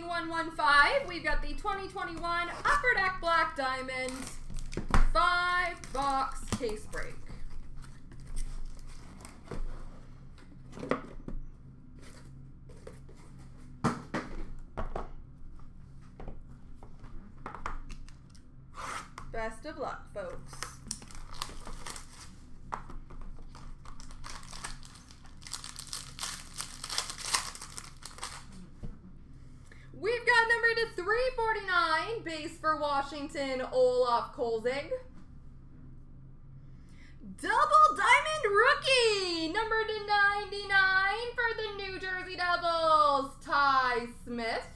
15115, we've got the 2021 Upper Deck Black Diamond 5-box case break. Best of luck, folks. We've got number to 349, base for Washington, Olaf Kolzig. Double Diamond Rookie, number to 99 for the New Jersey Devils, Ty Smith.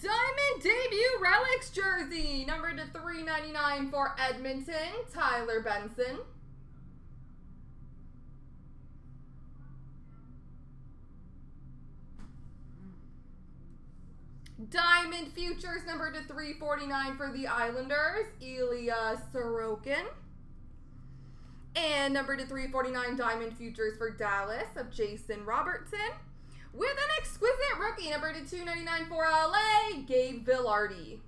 Diamond Debut Relics jersey, number to 399 for Edmonton, Tyler Benson. Diamond Futures, number to 349 for the Islanders, Ilya Sorokin. And number to 349 Diamond Futures for Dallas of Jason Robertson. With an exquisite rookie, number to 299 for LA, Gabe Villardi.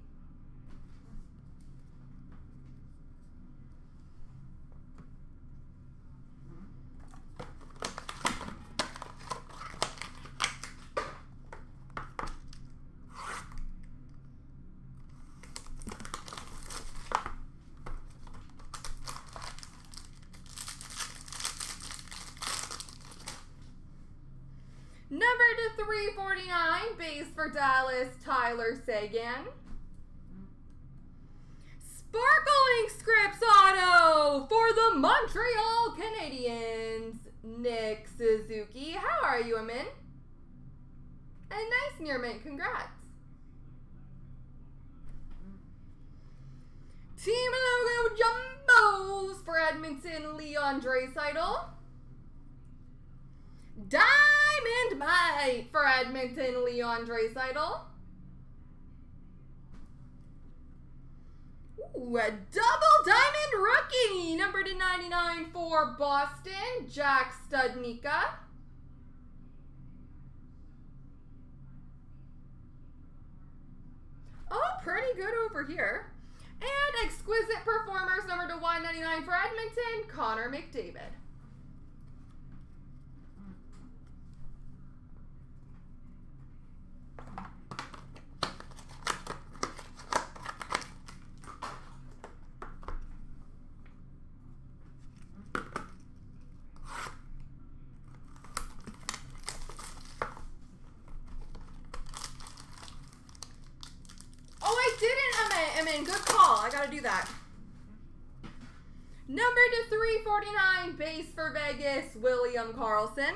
Number to 349, base for Dallas, Tyler Seguin. Sparkling Scripts Auto for the Montreal Canadiens, Nick Suzuki. How are you, Amin? And nice near mint, congrats. Team Logo Jumbos for Edmonton, Leon Draisaitl. Diamond Mike for Edmonton, Leon Draisaitl. Ooh, a double diamond rookie, number to 99 for Boston, Jack Studnicka. Oh, pretty good over here. And exquisite performers, number to 199 for Edmonton, Connor McDavid. Good call. I gotta do that. Number to 349, base for Vegas, William Carlson.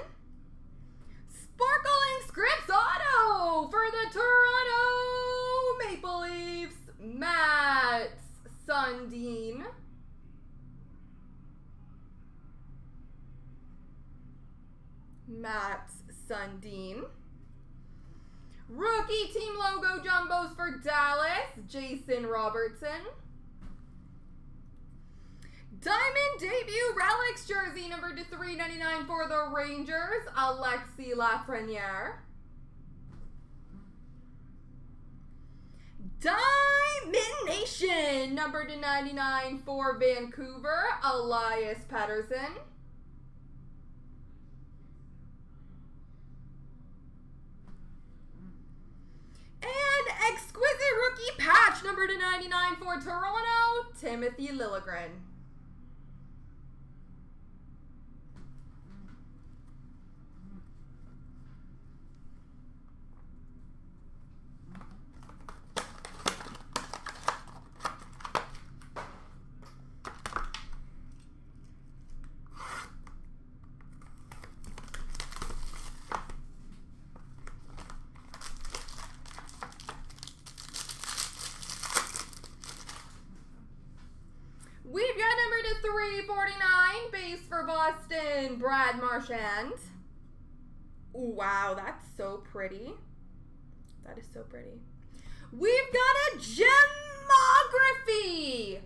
Sparkling Scripts Auto for the Toronto Maple Leafs, Mats Sundin. Mats Sundin. Rookie Team Logo Jumbos for Dallas, Jason Robertson. Diamond Debut Relics jersey, number to 399 for the Rangers, Alexi Lafreniere. Diamond Nation, number to 99 for Vancouver, Elias Patterson. Exquisite rookie patch, number to 99 for Toronto, Timothy Liljegren. We've got number to 349, base for Boston, Brad Marchand. Ooh, wow, that's so pretty. That is so pretty. We've got a Gemography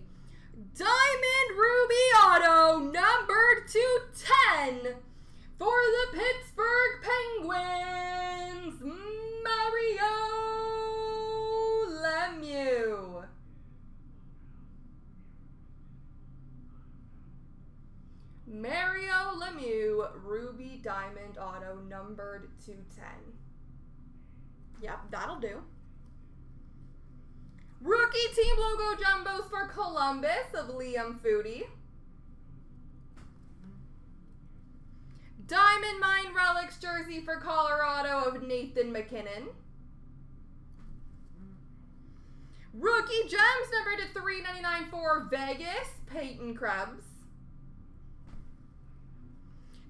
Diamond Ruby Auto Mario Lemieux, Ruby Diamond Auto, numbered /10. Yep, that'll do. Rookie team logo jumbos for Columbus of Liam Foodie. Diamond Mine Relics jersey for Colorado of Nathan McKinnon. Rookie Gems numbered /399 for Vegas, Peyton Krebs.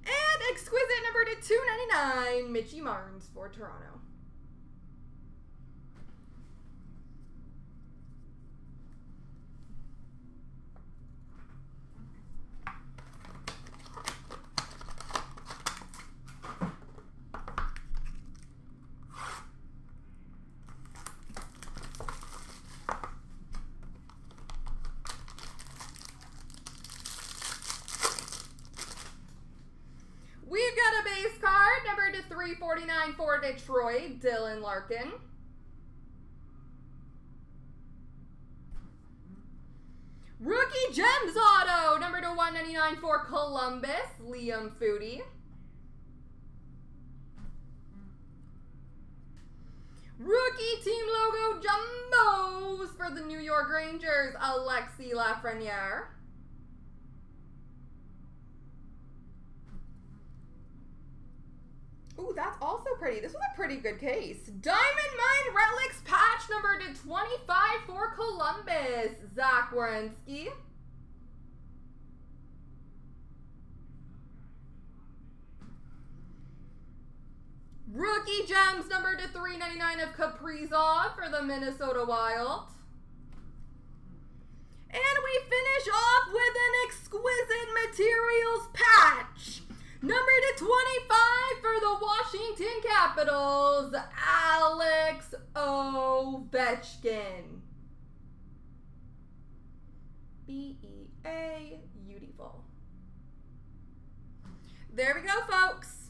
And Exquisite numbered /299, Mitch Marner for Toronto. /349 for Detroit, Dylan Larkin. Rookie Gems Auto, numbered /199 for Columbus, Liam Foodie. Rookie Team Logo Jumbos for the New York Rangers, Alexi Lafreniere. Ooh, that's also pretty. This was a pretty good case. Diamond Mine Relics patch numbered /25 for Columbus, Zach Werensky. Rookie Gems numbered /399 of Caprizov for the Minnesota Wild. And we finish off with an Exquisite Materials patch. Number /25 for the Washington Capitals, Alex Ovechkin. B-E-A, beautiful. There we go, folks.